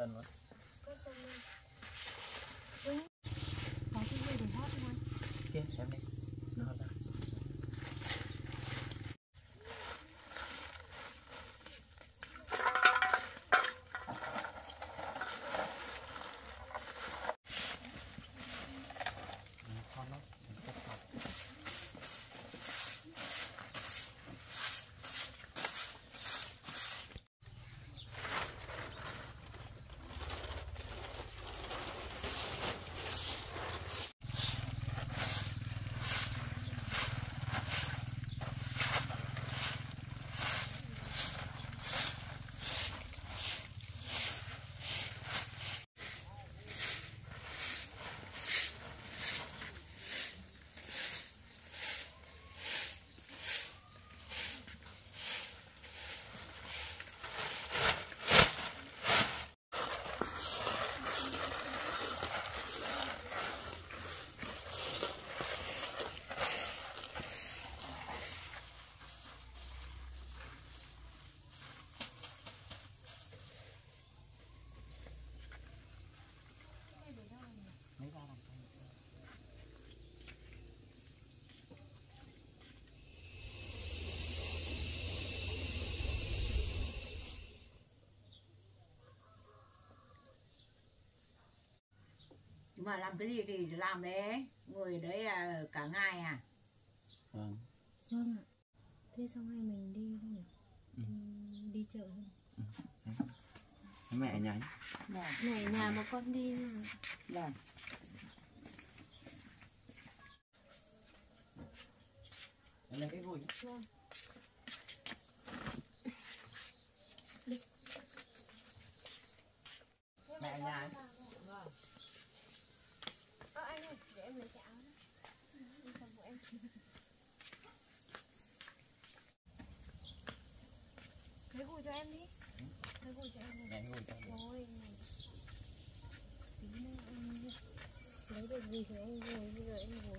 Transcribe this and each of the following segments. Cần luôn. Có cái gì để hót không? Kia xem đi. Nó hót ra. Mà làm cái gì thì làm đấy, ngồi đấy cả ngày à? Vâng. Vâng ạ. Thế xong hai mình đi không nhỉ? Ừ. Đi chợ không? Ừ. Mẹ ở nhà ấy. Mẹ ở nhà mà con đi mà. Vâng. Lấy cái gùi. Vâng. Đi. Mẹ ở nhà ấy. Vâng. Anh ơi, để em lấy cái áo đó. Đi phòng của em. Lấy gùi cho em đi. Lấy gùi cho em. Mẹ gùi cho em. Rồi, này. Tính nữa anh đi. Lấy được gì thì anh gùi, bây giờ em gùi.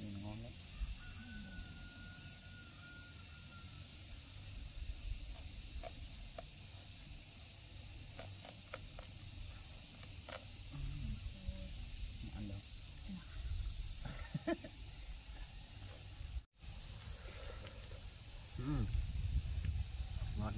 Ngon đấy. Ăn đâu? Ngon đấy.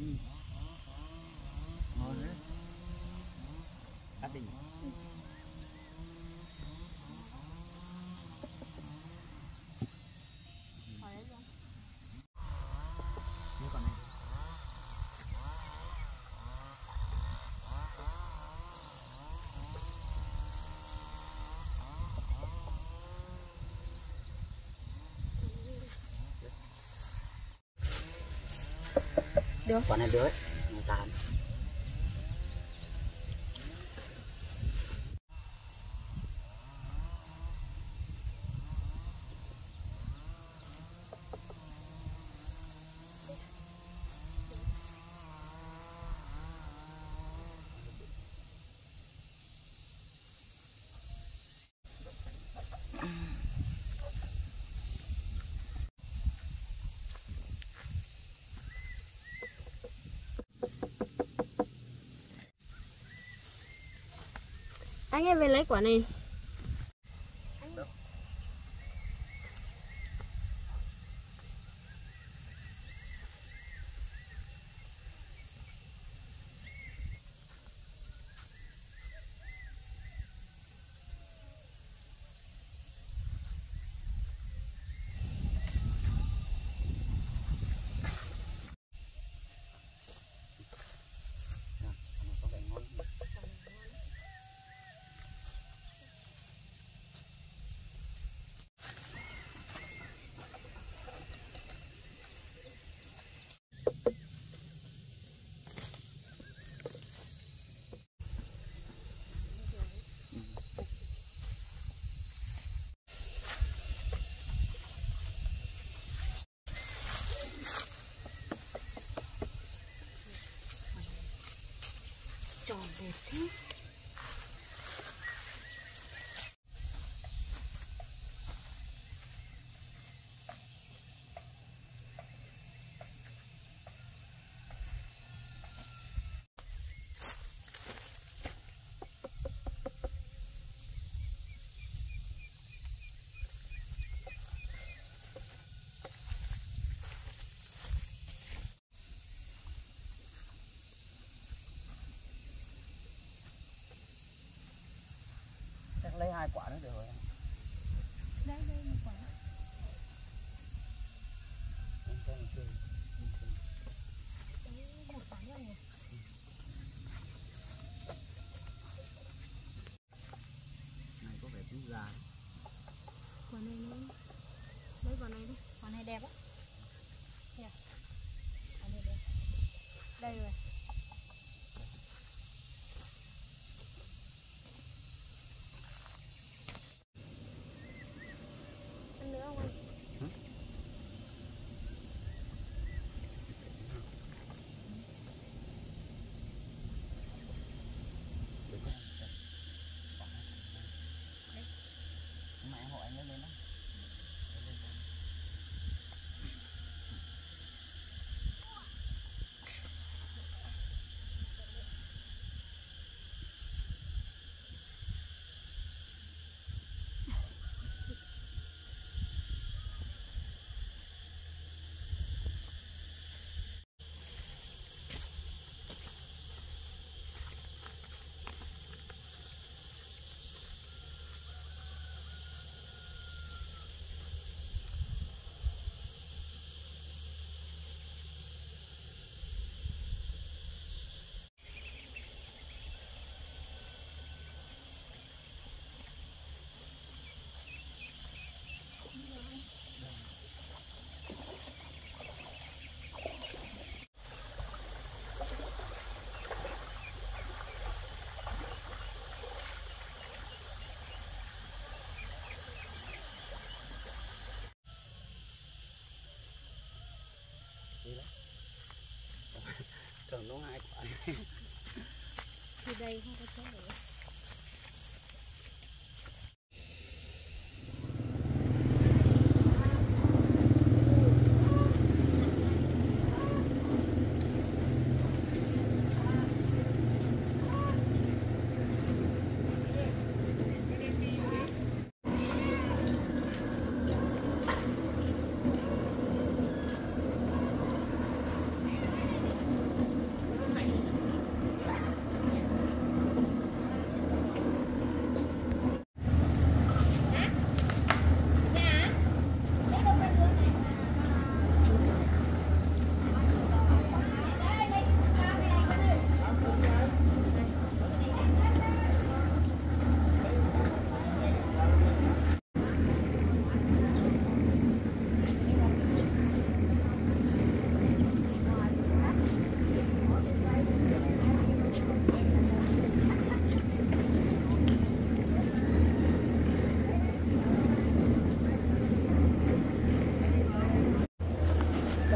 Ngon đấy. Ăn đi. Còn này đứa ấy, nó dán. Anh ấy về lấy quả này. Tròn đẹp thế. Lấy hai quả nữa được rồi. Đây đây một quả. Một quả này. Này có vẻ cũng già. Quả này nữa. Lấy quả này đi. Quả này đẹp á. Đẹp. Quả này đẹp. Đây rồi. Thường nó hai quả này. Thì đây không có chỗ nữa.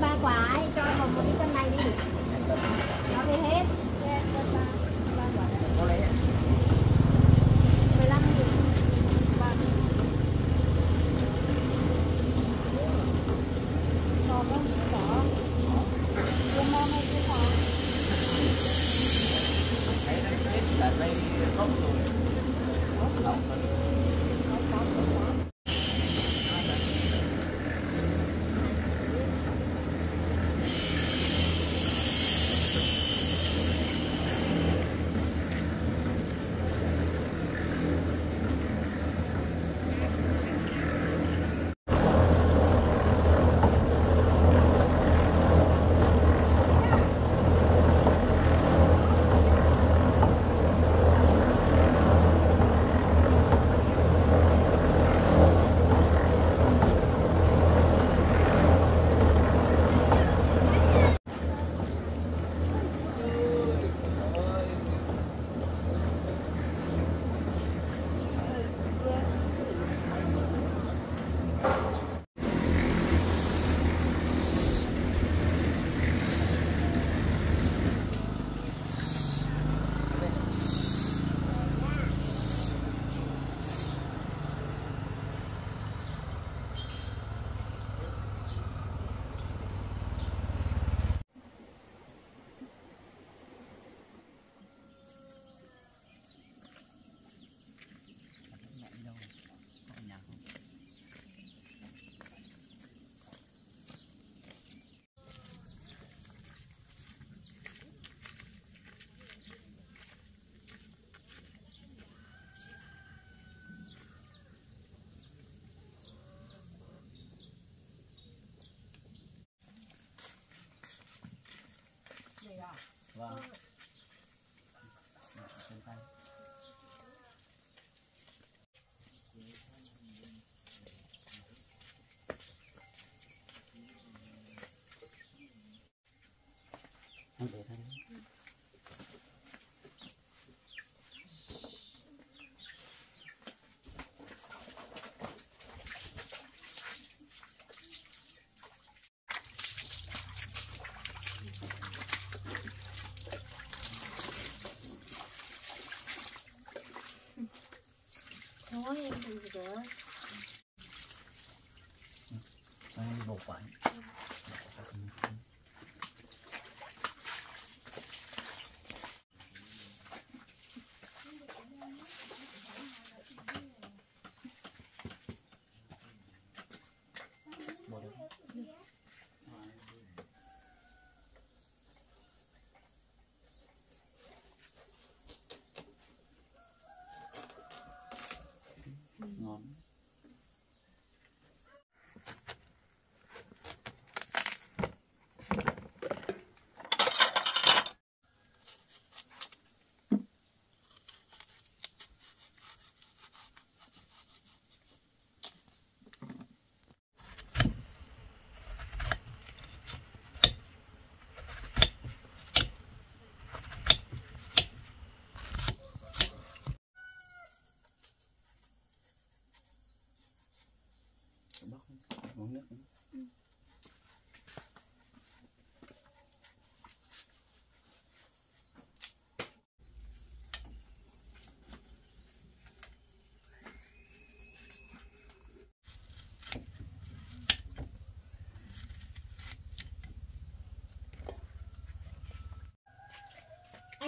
Ba quả cho một cái cân này đi. Nó đi hết. Ba quả. Có lấy ạ. 15 gì? 30. Còn không? Có. Con mong hay chưa có? Thấy nó hết là đây không rồi. Không lỏng rồi. Anh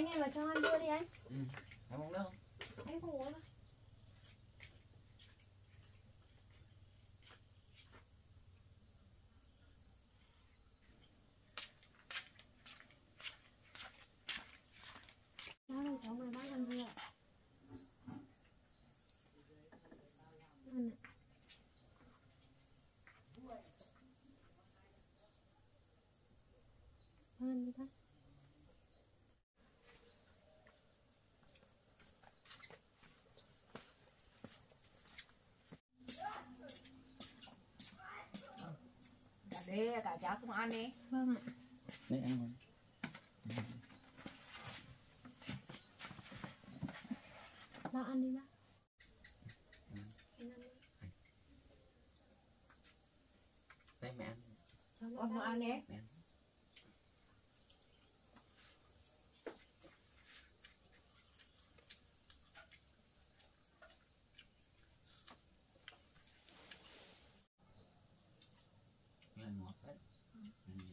em mà cho ăn đưa đi anh. Ừ, em uống được không? Anh không uống đâu. Má đâu cháu mày bắt ăn thôi ạ. Ăn ạ. Ăn đi bác. Đây cả cháu cũng ăn đi. Vâng ạ. Đấy ăn rồi. Bác ăn đi bác. Đây mẹ ăn. Con nó ăn đấy. Ngọt đấy.